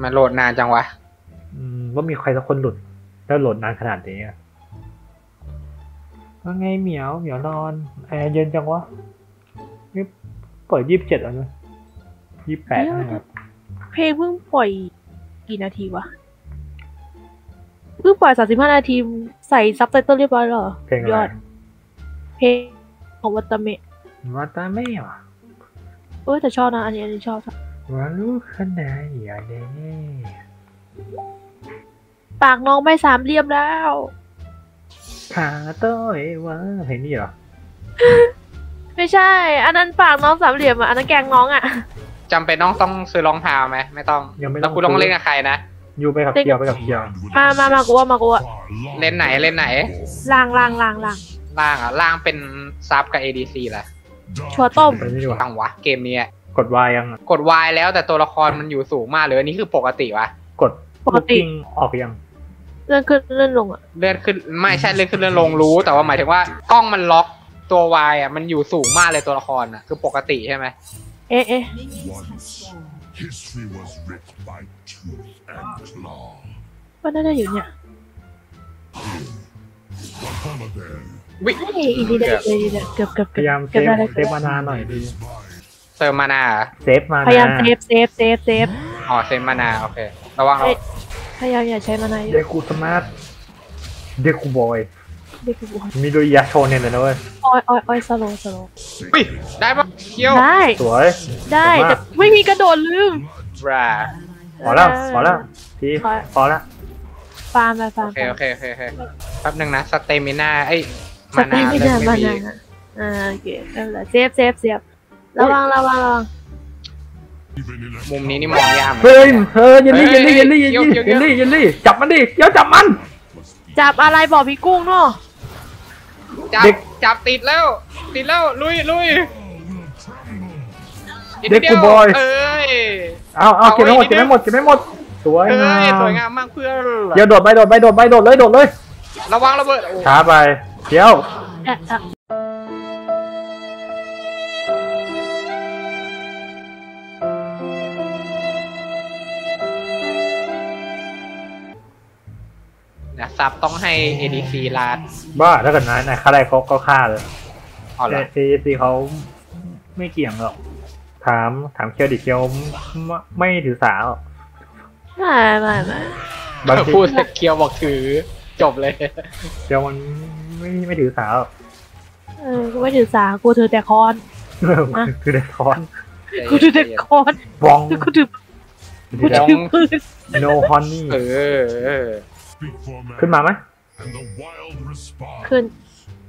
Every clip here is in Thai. มันโหลดนานจังวะว่ามีใครสักคนหลุดแล้วโหลดนานขนาดนี้ว่าไงเหมียวเหมียวนอนแอร์เย็นจังวะนี่เปิด27แล้วนะ28นะครับเพลงเพิ่งปล่อยกี่นาทีวะเพิ่งปล่อย35 นาทีใส่ซับไตเติลเรียบร้อยแล้วเหรอเพลงยอดเพลงของวัตเมะวัตเมะเหรอเออแต่ชอบนะอันนี้ชอบว่าลูกขนาดใหญ่ปากน้องไม่สามเหลี่ยมแล้วขาต้อยวะเพลงนี้เหรอไม่ใช่อันนั้นปากน้องสามเหลี่ยมอ่ะอันนั้นแกงน้องอ่ะจำเป็นน้องต้องซื้อรองเท้าไหมไม่ต้องแล้วกูต้องเล่นกับใครนะอยู่ไปกับเดียวไปกับเดียวมากูว่าเล่นไหนล่างอ่ะล่างเป็นซับกับ ADC แหละชัวต้มตังวะเกมนี้กด Y ยังกด Y แล้วแต่ตัวละครมันอยู่สูงมากเลยอันนี้คือปกติวะกดปกติออกยังเลื่อนขึ้นเลื่อนลงอ่ะเลื่อนขึ้นไม่ใช่เลื่อนขึ้นเลื่อนลงรู้แต่ว่าหมายถึงว่ากล้องมันล็อกตัว Y อ่ะมันอยู่สูงมากเลยตัวละครอ่ะคือปกติใช่ไหมเอ๊ะว่าน่าจะอยู่เนี่ยวิ่งดีเลยพยายามเซฟมานาหน่อยดีเซฟมานาเซฟมานาพยายามเซฟอ๋อเซฟมานาโอเคระวังพยายามอย่าใช้มานาเด็กกูสมาร์ทเด็กกูบอยมีดุยาโชนเนี่ยเลยนะเว้ยอ้อยสโลได้ปะเคี้ยวได้สวยได้แต่ไม่มีกระโดดลืมพอแล้วพี่พอแล้วฟาร์มโอเคแป๊บนึงนะสเตมิน่าเอ้ยมานาโอเคเอาละเซฟระวังมุมนี้นี่มองยากเฮ้ยเยลลี่จับมันดิเคี้ยวจับอะไรบอกพี่กุ้งเนาะจับติดแล้วลุยเด็กกูบอยเอาเก็บไม่หมดสวยงามมากเพื่อนเดี๋ยวโดดเลยระวังระเบิดช้าไปเดี๋ยวซับต้องให้ ADC รัดบ้าแล้วกันนะนายข้าได้เขาก็ฆ่าเลยแต่ ADC เขาไม่เกี่ยงหรอกถามเคียวดิเคียวไม่ถือสาหรอกไม่พูดเคียวบอกถือจบเลยเคียวมันไม่ถือสาหรอกกูไม่ถือสากูถือแต่คอนกูถือแต่คอนบองกูถือปืนโนฮอนนี่ขึ้นมาไหมขึ้น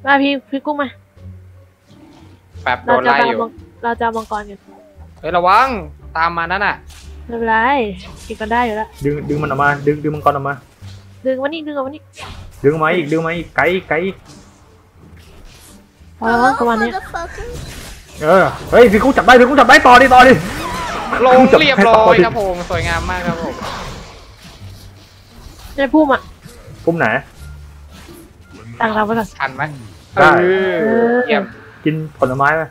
มาพี่กุ้งมาแป๊บโดนไล่อยู่เราจะมังกรกันเฮ้ยระวังตามมานั่นน่ะไม่เป็นไรกินกันได้อยู่แล้วดึงมันออกมาดึงมังกรออกมาดึงวันนี้ดึงมาอีกไกลพอแล้วประมาณนี้เฮ้ยพี่กุ้งจับได้ต่อดิลงเรียบร้อยครับผมสวยงามมากครับผมได้พุ่มอ่ะพุ่มไหนต่างเราก็ทันไหมได้กินผลไม้ไหม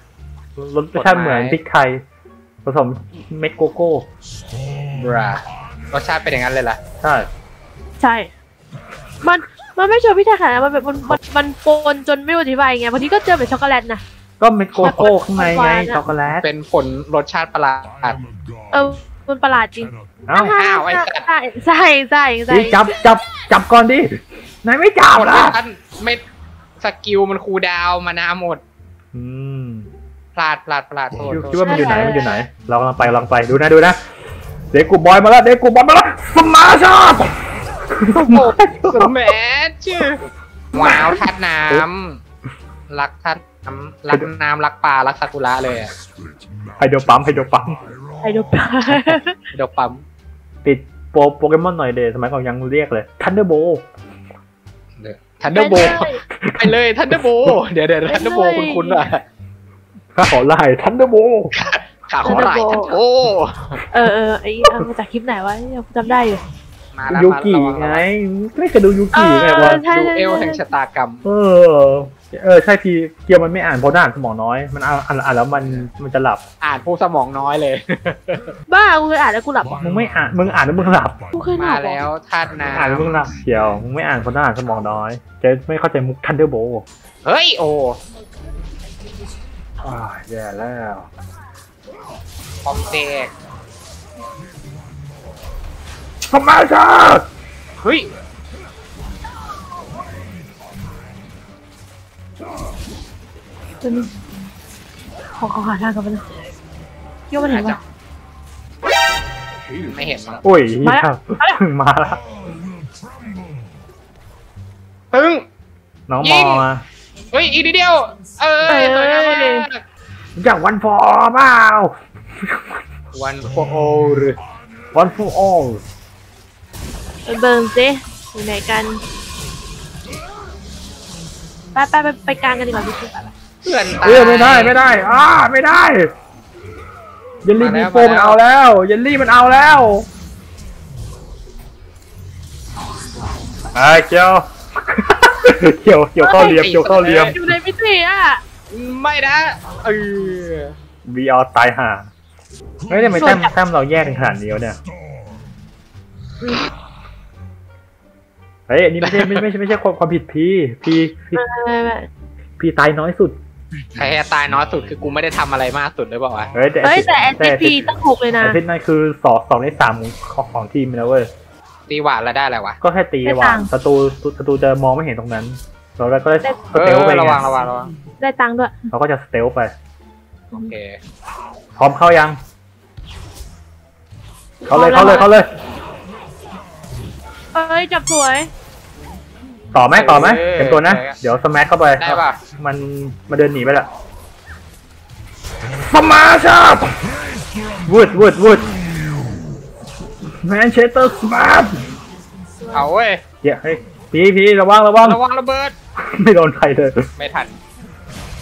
รสชาติเหมือนพริกไทยผสมเม็ดโกโก้รสชาติเป็นอย่างนั้นเลยล่ะใช่มันไม่เจอพริกไทยขนาดมันแบบมันปนจนไม่รู้อธิบายไงบางทีก็เจอแบบช็อกโกแลตนะก็เม็ดโกโก้ข้างในไงช็อกโกแลตเป็นผลรสชาติประหลาดมันประหลาดจริงอ้าวไอ้ใส่จับก่อนดินายไม่จับนะไม่สกิลมันคูดาวมานาหมดพลาดโทษคิดว่ามันอยู่ไหนลองไปดูนะเด็กกูบอยมาแล้วสมาร์ทแมทชื่อว้าวทัดน้ำรักทัดน้ำรักป่ารักซากุระเลยไฮโดรปั๊มติดโปเกมอนหน่อยเดสมัยก่อนยังเรียกเลยทันเดอร์โบไปเลยทันเดอร์โบเดี๋ยวทันเดอร์โบคุณอ่ะขาขอไหล่ทันเดอร์โบขาขอไหล่โอ้ไอ้มาจากคลิปไหนวะจำได้อยู่ยูกิไงไม่เคยดูยูกิไงวะดูเอลแห่งชะตากรรม ใช่พี่เกียวมันไม่อ่านเพราะด้านสมองน้อยมันอ่านแล้วมันจะหลับอ่านพวกสมองน้อยเลยบ้ากูเคยอ่านแล้วกูหลับมึงไม่อ่านมึงอ่านแล้วมึงหลับกูเคยมาแล้วท่านนะอ่านแล้วมึงหลับเกียวมึงไม่อ่านเพราะด้านสมองน้อยเจ๊ไม่เข้าใจมุกทันเดอร์โบเฮ้ยโอ้แย่แล้วคอมเตกทำไมจ๊ะเฮ้ยขอหาทางกันไปเลยเกี่ยวมันเห็นปะไม่เห็นโอ้ยมาแล้วมาแล้วตึ้งน้องมอมาเฮ้ยอีกนิดเดียวอยากวันฟอร์เปล่าวันฟอร์ออลวันฟอร์ออลไปเบิร์นสิอยู่ไหนกันไปกลางกันดีกว่าพี่เพื่อนตายไม่ได้ไม่ได้เยลลี่มีโฟมมันเอาแล้วเยลลี่มันเอาแล้วไอ้เกียวเกียวเข้าเรียมเกียวเข้าเรียมอยู่ในมิติอ่ะไม่นะวีออตายห่าเฮ้ยทำไมแต้มเราแย่ถึงขนาดนี้วะเนี่ยเฮ้ยอันนี้ไม่ใช่ความผิดพี่ตายน้อยสุดใครตายน้อยสุดคือกูไม่ได้ทำอะไรมากสุดเลยบอกว่าแต่แอนติพีต้องถูกเลยนะแอนติพีนั่นคือ2 ใน 3ของทีมนะเว้ยตีหวานแล้วได้อะไรวะก็แค่ตีหวานศัตรูจะมองไม่เห็นตรงนั้นเราก็ได้สเตลไประวังได้ตังค์ด้วยเราก็จะสเตลไปโอเคพร้อมเข้ายังเขาเลยเอ้ยจับสวยต่อไหมเก็บตัวนะเดี๋ยวสแมชเข้าไปได้ป่ะมันเดินหนีไปละสมาชาบวูดแมนเชสเตอร์สมาร์ทเอาเว้ยเดี๋ยวให้พี่ระวังระเบิดไม่โดนใครเลยไม่ทัน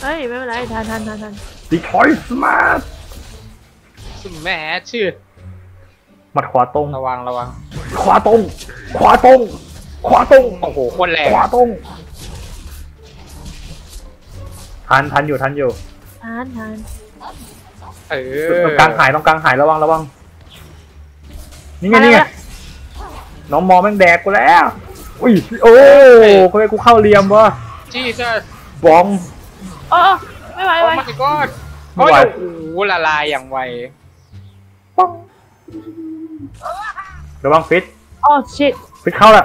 เฮ้ยไม่เป็นไรทันดีทอยสมาร์ทแม่ชื่อมัดขวาตรงระวังขวาตรงโอ้โหคนแรงขวาตรงทันอยู่ตรงกลางหายระวังนี่ไงน้องมอแม่งแดกกูแล้วอุ้ยโอ้ทำไมกูเข้าเหลี่ยมวะจี้เจ้าบองไม่ไหวมาสิก้อนโอ้ยโอ้ละลายอย่างไวป้องระวังฟิตโอ้ชิตฟิตเข้าละ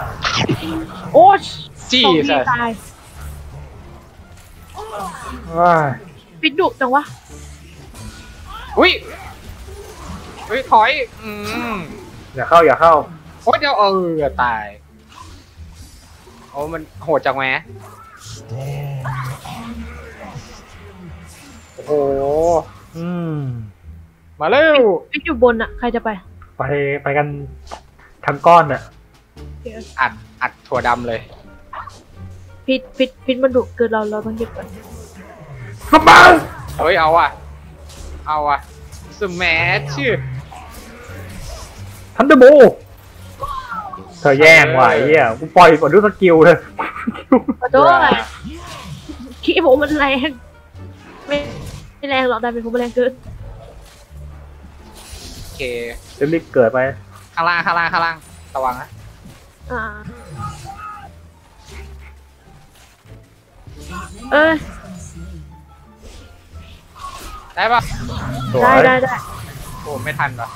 โอ้จี้เจ้าฟิตดุจังวะอุ้ยถอยอย่าเข้าโอ้ยเดี๋ยวตายโอ้มันโหดจังแหมโอ้โหมาเร็วไปอยู่บนอะใครจะไปกันทั้งก้อนอะอัดถั่วดำเลยพิษมันดุเกินเราต้องหยุดก่อนขึ้นมาเฮ้ยเอาอะสมัชชื่อทันเดอร์โบเธอแย่งไหวอ่ะกูปล่อยก่อนด้วยสกิลเลยด้วยขี้โบมันแรงไม่แรงหรอกได้เป็นผมแรงเกินโอเคเริ่มรีบเกิดไปข้างล่างระวังนะได้ปะได้โอ้ไม่ทันหรอ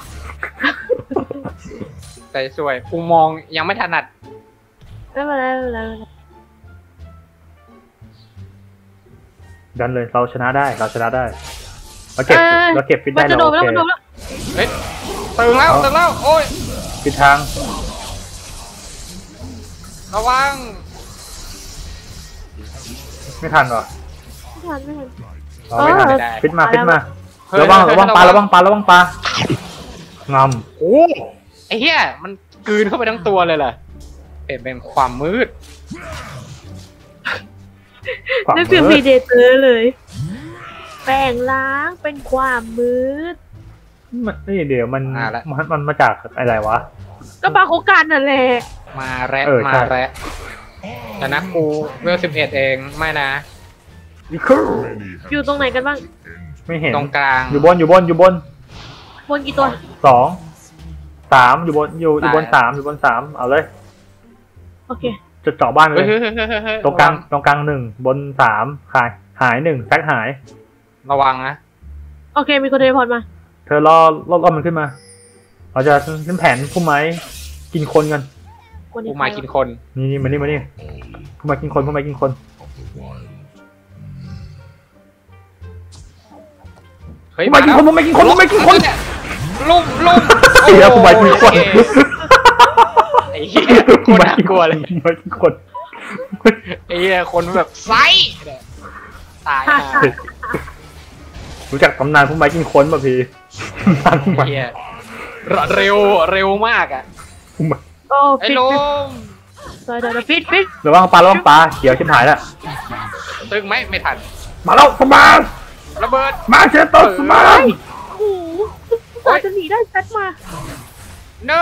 แต่สวยกูมองยังไม่ถนัดไม่เป็นไรดันเลยเราชนะได้เราเก็บฟิตได้แล้วโอเคเฮ้ยตึงแล้วโอ้ยปิดทางระวังไม่ทันฟิตมาระวังปลางำโอ้ไอ้เหี้ยมันกลืนเข้าไปทั้งตัวเลยแหละเป็นความมืดนั่นคือพีเดเตอร์เลยแปลงล้างเป็นความมืดนี่เดี๋ยวมันมาจากอะไรวะก็บาโคกันนั่นแหละมาแรดชนะกูเวล 11เองไม่นะ อยู่ตรงไหนกันบ้างไม่เห็นตรงกลางอยู่บนอยู่บนกี่ตัว2 3อยู่บน3อยู่บน3เอาเลยโอเคจะเจาะบ้านเลยตรงกลาง1บน3หาย1แท็กหายระวังนะโอเคมีคนเทเลพอร์ตมาเธอรอมันขึ้นมาเราจะนั่นแผนผู้ไม้กินคนกันผู้ไม้กินคนนี่มานี่ผู้ไม้กินคนผู้ไม้กินคนผู้ไม้กินคนลุ่มไอ้เหี้ยผู้ไม้กินคนไอ้เหี้ยผู้ไม้กินคนไอ้เหี้ยคนแบบไซตายรู้จักตำนานผู้ไม้กินคนป่ะพี่ตำนานผู้ไม้เร็วมากอ่ะไอ้ลมปิดระวังปลาเดี๋ยวชิบหายละตึงไหมไม่ทันมาแล้วสมาร์ทระเบิดมาเชตต์สมาร์ทโอ้โหจะหนีได้แซดมา no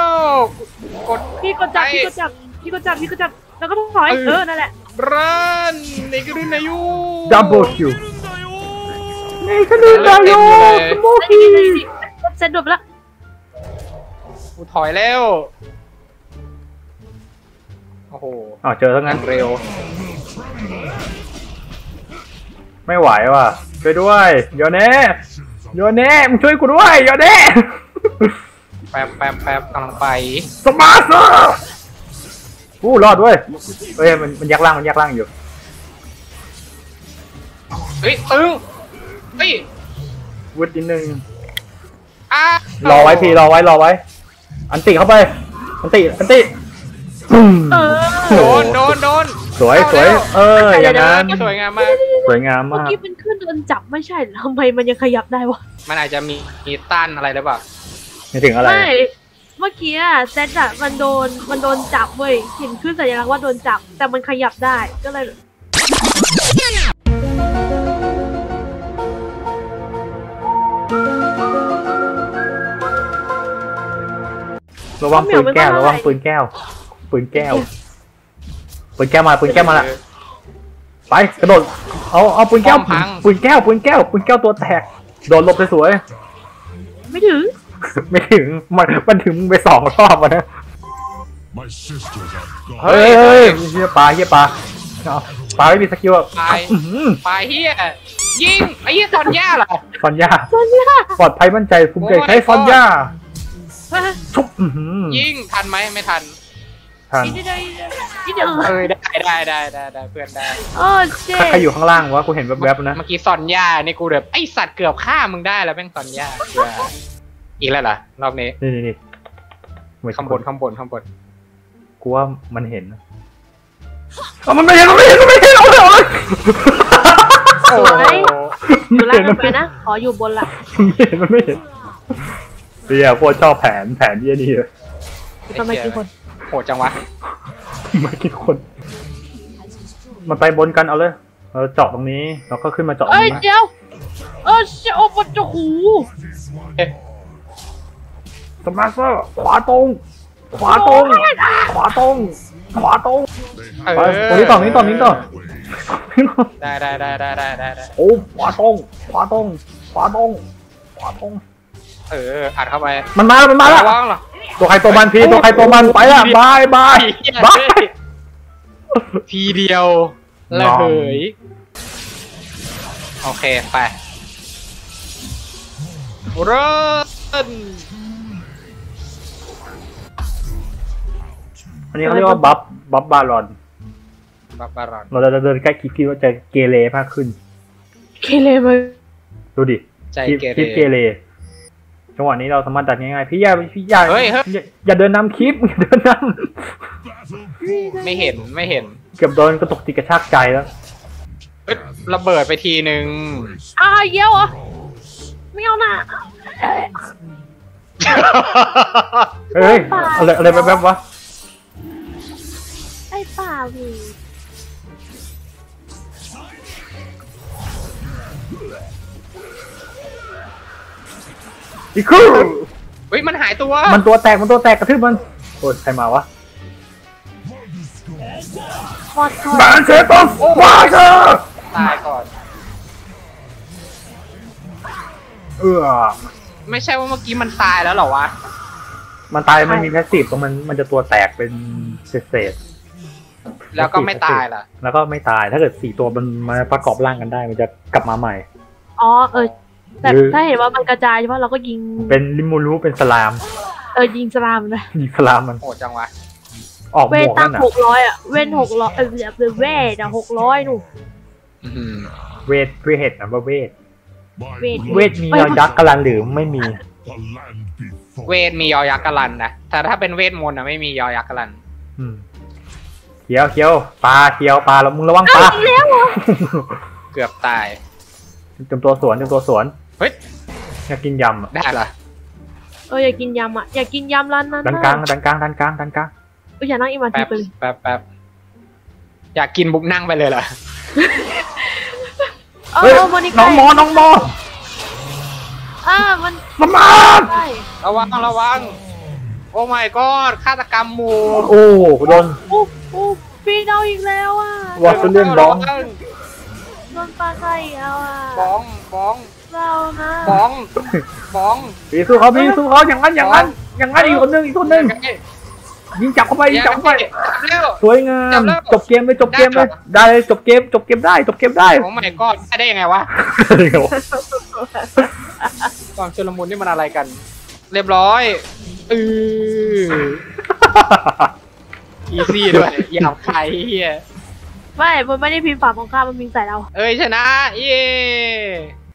กดพี่กดจับแล้วก็ต้องถอยนั่นแหละรันในกระดุนนายูดับเบิลคิวในกระดุนนายูโมกี้เซตดบละกูถอยแล้วโอ้โหเจอทั้งนั้นเร็วไม่ไหวว่ะช่วยด้วยโยเน่มึงช่วยกูด้วยโยเน่แป๊บกำลังไปสมาร์ทอู้รอดเว้ยเฮ้ยมันยักล่างอยู่เฮ้ยตึงวุดนิดนึงรอไว้พี่รอไว้อันติเข้าไปอันติโดนสวยอย่างนั้นสวยงามมากเมื่อกี้เป็นขึ้นโดนจับไม่ใช่ทำไมมันยังขยับได้วะมันอาจจะมีต้านอะไรหรือเปล่าไม่ถึงอะไรเมื่อกี้เซตอะมันโดนจับเว้ยเห็นขึ้นสัญลักษณ์ว่าโดนจับแต่มันขยับได้ก็เลยระวังปืนแก้วปืนแก้วมาละไปกระโดดเอาปืนแก้วตัวแตกโดนลบสวยๆไม่ถึงมันถึงไปสองรอบนะเฮ้ยเฮียปลาไม่มีสกิลปลาเฮียยิงไอ้เฮียซอนย่าเหรอซอนย่าปลอดภัยมั่นใจภูมิใจใช้ซอนย่าชุบยิงทันไหมไม่ทันได้เพื่อนได้ใครอยู่ข้างล่างวะกูเห็นแวบๆนะเมื่อกี้ซอนย่านี่กูแบบไอสัตว์เกือบฆ่ามึงได้แล้วแม่งซอนย่าอีกแล้วเหรอรอบนี้นี่ข้างบนกูว่ามันเห็นมันไม่เห็นเอาเลยอยู่ล่างกันไปนะขออยู่บนละมันไม่เห็นเดี๋ยวพวกชอบแผนเยอะนี่เลยทำไมกี่คนโหดจังวะไม่กี่คนมันไปบนกันเอาเลยเราเจาะตรงนี้แล้วก็ขึ้นมาเจาะเดี๋ยวโอ้ปนจะหูสมาร์ทเซอร์ขวาตรงตรงนี้ต่อได้โอ้ขวาตรงอัดเข้าไปมันมาละตัวใครตัวมันพี่ตัวใครตัวมันไปละบายทีเดียวระเหยโอเคไปเริ่มอันนี้เขาเรียกว่าบัฟบารอนเราจะเดินใกล้คิดว่าจะเกเรมากขึ้นเกเรมั้ยดูดิคิดเกเรจังหวะนี้เราสามารถดัดง่ายๆพี่ยาอย่าเดินนำคลิปอย่าเดินนำไม่เห็นเกือบโดนกระตุกติกระชากใจแล้วระเบิดไปทีหนึ่งเยี่ยวเหรอไม่เอาน่ะเฮ้ยอะไรแบบวะไอ้ป่าวีอีกคู่เฮ้ยมันหายตัวมันตัวแตกกระทืบมันโอ้ยใครมาวะมาเชตต์มาเชตตายก่อน ไม่ใช่ว่าเมื่อกี้มันตายแล้วเหรอวะมันตายมันมีแพสซีฟตรงมันจะตัวแตกเป็นเศษแล้วก็ไม่ตายล่ะแล้วก็ไม่ตายถ้าเกิดสี่ตัวมันมาประกอบร่างกันได้มันจะกลับมาใหม่อ๋อแต่ถ้าเห็นว่ามันกระจายใช่ไหมเราก็ยิงเป็นลิมูรูเป็นสลามยิงสลามนะยิงสลามมันโหดจังวะออกหมวกนั่นน่ะ600อ่ะเว้น600เวทอ่ะ600หนูเวทนะว่าเวทมียอยักษ์กะลันหรือไม่มีเวทมียอยักษ์กะลันนะแต่ถ้าเป็นเวทมนต์อ่ะไม่มียอยักษ์กะลันเขียวปลาเขียวปลาแล้วมึงระวังปลาเกือบตายจมตัวสวนเฮ้ยอยากกินยำอ่ะได้เหรออยากกินยำอ่ะอยากกินยำร้านนั้นดันกลางอย่านั่งอีมาทีไปเลยแป๊บอยากกินบุกนั่งไปเลยเหรอน้องมอมันมาระวังโอ้ my god ฆาตกรรมหมู่โอ้โดนปีนเอาอีกแล้วอ่ะวัดเรื่องบ้องโดนปลาใส่เอาอ่ะบ้องพี่สู้เขาอย่างนั้นอีกคนนึงยิงจับเข้าไปสวยงามจบเกมเลยจบเกมได้โอ้ my god ได้ยังไงวะความชุลมุนนี่มันอะไรกันเรียบร้อยอีซี่ด้วยยาวไกลเฮียไม่มันไม่ได้พิมพ์ฝาของข้ามันพิมพ์ใส่เราชนะเย้